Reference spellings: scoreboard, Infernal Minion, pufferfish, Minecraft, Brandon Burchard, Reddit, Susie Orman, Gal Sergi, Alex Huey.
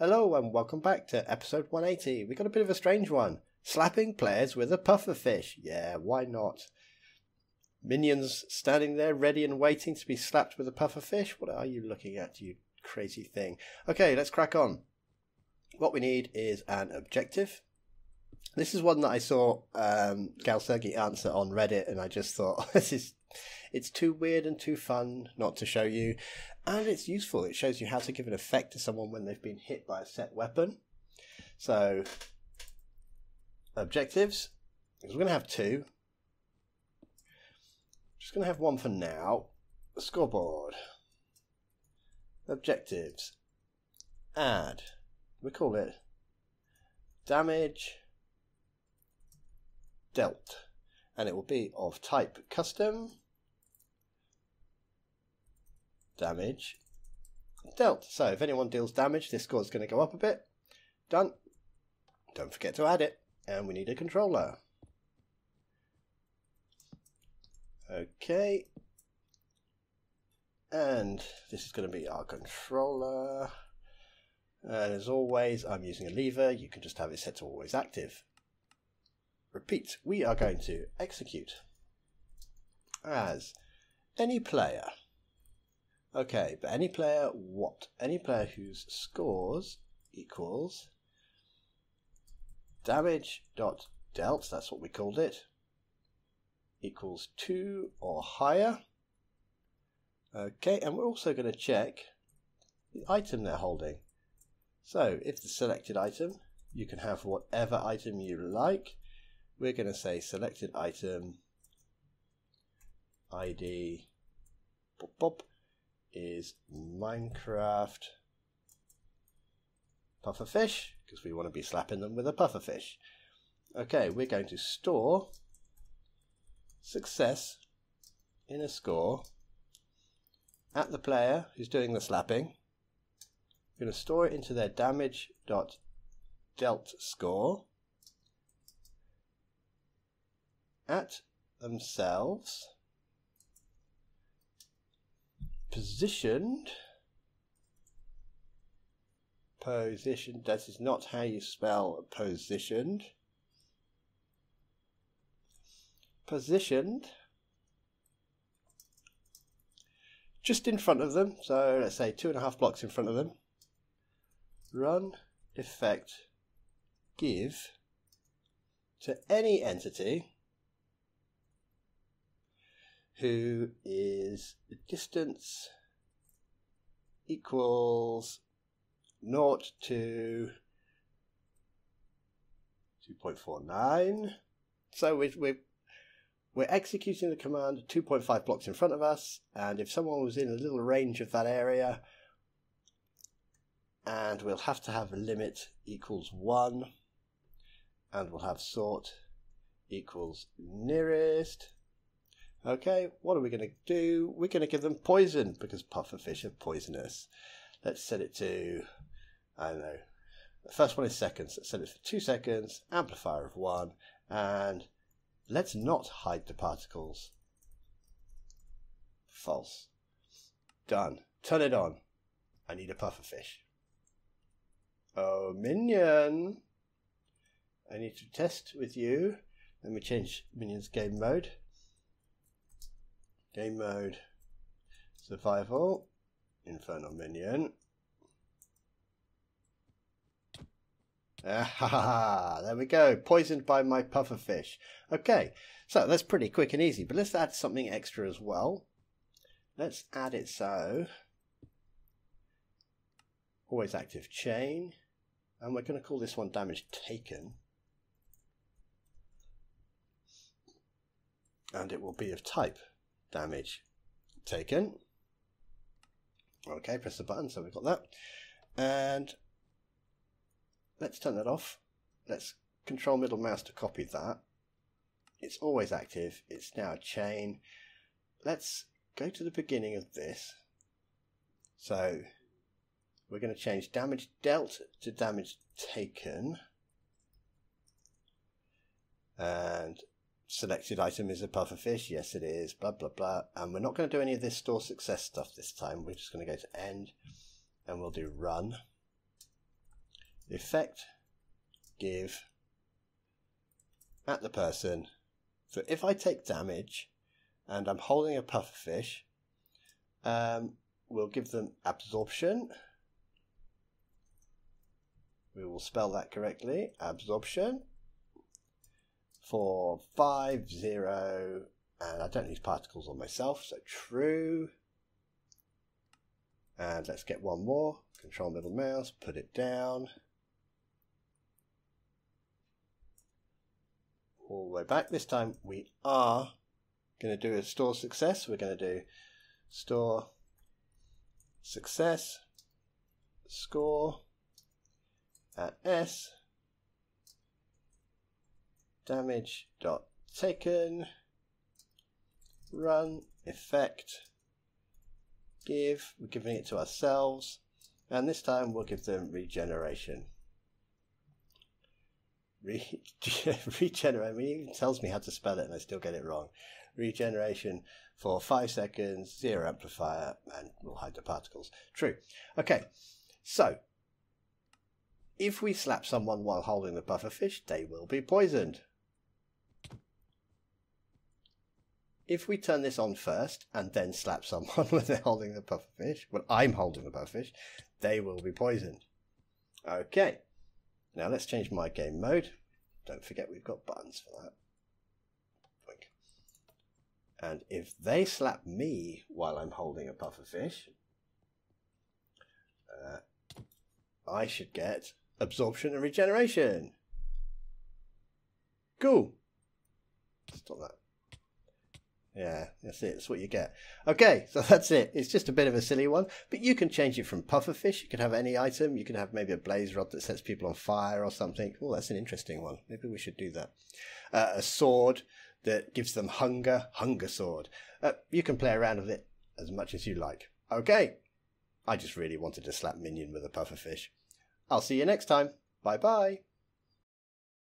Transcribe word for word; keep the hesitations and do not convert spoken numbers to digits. Hello and welcome back to episode one eighty. We got a bit of a strange one. Slapping players with a puffer fish. Yeah, why not? Minions standing there ready and waiting to be slapped with a puffer fish. What are you looking at, you crazy thing? Okay, let's crack on. What we need is an objective. This is one that I saw um, Gal Sergi answer on Reddit, and I just thought, this is it's too weird and too fun not to show you. And it's useful. It shows you how to give an effect to someone when they've been hit by a set weapon. So, objectives. Because we're going to have two. Just going to have one for now. Scoreboard. Objectives. Add. We call it damage dealt. And it will be of type custom. Damage dealt. So if anyone deals damage, this score is going to go up a bit. Done. Don't forget to add it. And we need a controller. Okay. And this is going to be our controller. And as always, I'm using a lever. You can just have it set to always active. Repeat. We are going to execute as any player. Okay, but any player what? Any player whose scores equals damage dot dealt, that's what we called it, equals two or higher. Okay, and we're also going to check the item they're holding. So if the selected item, you can have whatever item you like. We're going to say selected item I D pop, pop. Is Minecraft pufferfish, because we want to be slapping them with a pufferfish. Okay, we're going to store success in a score at the player who's doing the slapping. We're going to store it into their damage dot dealt score at themselves. Positioned, positioned, that is not how you spell positioned, positioned, just in front of them, so let's say two and a half blocks in front of them, run effect give to any entity who is the distance equals naught to two point four nine. So we're, we're, we're executing the command two point five blocks in front of us, and if someone was in a little range of that area, and we'll have to have a limit equals one, and we'll have sort equals nearest. Okay, what are we going to do? We're going to give them poison, because pufferfish are poisonous. Let's set it to, I don't know, the first one is seconds. Let's set it for two seconds, amplifier of one, and let's not hide the particles. False. Done. Turn it on. I need a pufferfish. Oh, minion. I need to test with you. Let me change Minion's game mode. Game mode, survival, Infernal Minion. Ah, ha, ha, ha. There we go, poisoned by my pufferfish. Okay, so that's pretty quick and easy, but let's add something extra as well. Let's add it so, always active chain, and we're going to call this one damage taken. And it will be of type damage taken. Okay, press the button, so we've got that. And let's turn that off. Let's control middle mouse to copy that. It's always active. It's now a chain. Let's go to the beginning of this. So we're going to change damage dealt to damage taken. And selected item is a pufferfish, yes it is, blah blah blah, and we're not going to do any of this store success stuff this time. We're just going to go to end, and we'll do run effect, give at the person. So if I take damage and I'm holding a pufferfish, um, we'll give them absorption. We will spell that correctly, absorption, for five, zero, and I don't need particles on myself, so true. And let's get one more, control middle mouse, put it down. All the way back. This time we are going to do a store success. We're going to do store success score at S damage dot taken, run effect, give. We're giving it to ourselves, and this time we'll give them regeneration. Re regenerate. I mean, it even tells me how to spell it and I still get it wrong. Regeneration for five seconds, zero amplifier, and we'll hide the particles. True. Okay, so if we slap someone while holding the pufferfish, they will be poisoned. If we turn this on first and then slap someone when they're holding the pufferfish, well, I'm holding the pufferfish, they will be poisoned. Okay, now let's change my game mode. Don't forget we've got buttons for that. And if they slap me while I'm holding a pufferfish, uh, I should get absorption and regeneration. Cool. Stop that. Yeah, that's it. That's what you get. Okay, so that's it. It's just a bit of a silly one, but you can change it from pufferfish. You could have any item. You can have maybe a blaze rod that sets people on fire or something. Oh, that's an interesting one. Maybe we should do that. Uh, a sword that gives them hunger. Hunger sword. Uh, you can play around with it as much as you like. Okay. I just really wanted to slap Minion with a pufferfish. I'll see you next time. Bye-bye.